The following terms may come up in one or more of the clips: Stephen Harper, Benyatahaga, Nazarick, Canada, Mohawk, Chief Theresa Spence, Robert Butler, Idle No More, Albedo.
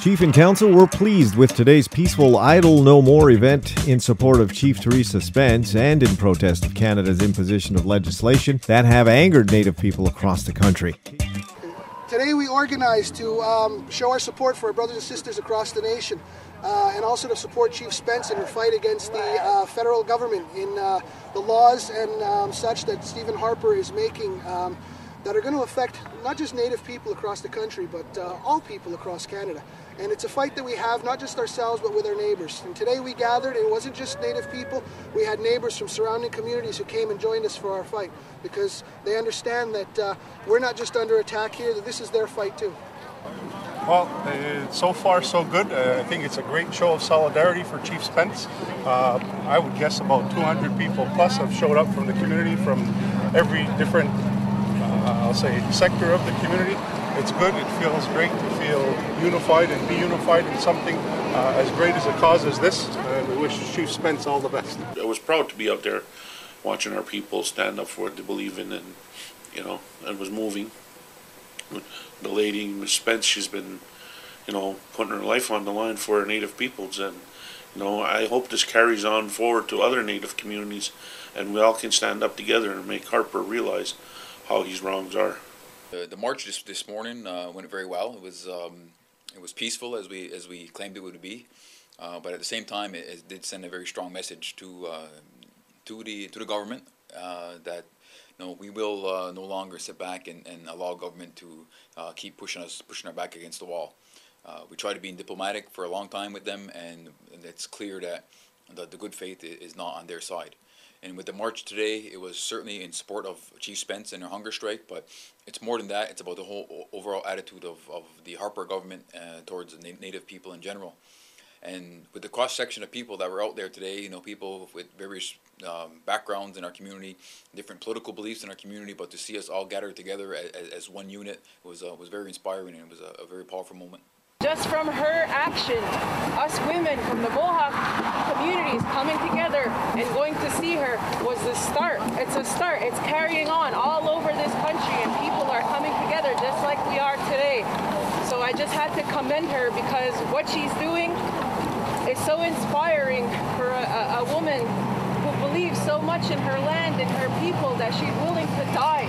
Chief and Council were pleased with today's peaceful Idle No More event in support of Chief Theresa Spence and in protest of Canada's imposition of legislation that have angered Native people across the country. Today we organized to show our support for our brothers and sisters across the nation and also to support Chief Spence in her fight against the federal government in the laws and such that Stephen Harper is making that are going to affect not just Native people across the country, but all people across Canada. And it's a fight that we have, not just ourselves, but with our neighbours. And today we gathered, and it wasn't just Native people, we had neighbours from surrounding communities who came and joined us for our fight, because they understand that we're not just under attack here, that this is their fight too. Well, so far so good. I think it's a great show of solidarity for Chief Spence. I would guess about 200 people plus have showed up from the community, from every different I'll say sector of the community. It's good. It feels great to feel unified and be unified in something as great as a cause as this. We wish Chief Spence all the best. I was proud to be out there watching our people stand up for what they believe in, and it was moving. The lady, Ms. Spence, she's been, putting her life on the line for our Native peoples, and I hope this carries on forward to other Native communities, and we all can stand up together and make Harper realize how his wrongs are. The march this morning went very well. It was peaceful as we claimed it would be, but at the same time, it did send a very strong message to the government that we will no longer sit back and allow government to keep pushing our back against the wall. We tried to be diplomatic for a long time with them, and it's clear that the good faith is not on their side. And with the march today, it was certainly in support of Chief Spence and her hunger strike, but it's more than that. It's about the whole overall attitude of the Harper government towards the Native people in general. And with the cross-section of people that were out there today, people with various backgrounds in our community, different political beliefs in our community, but to see us all gathered together as one unit was very inspiring, and it was a very powerful moment. Just from her action, us women from the Mohawk communities coming together and going to see her was the start. It's a start. It's carrying on all over this country, and people are coming together just like we are today. So I just had to commend her, because what she's doing is so inspiring for a woman who believes so much in her land and her people that she's willing to die,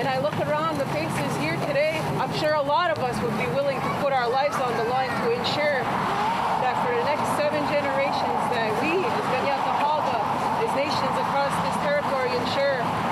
And I look around the faces here today, I'm sure a lot of us would be willing to put our lives on the line to ensure that for the next 7 generations that we, as Benyatahaga, as nations across this territory, ensure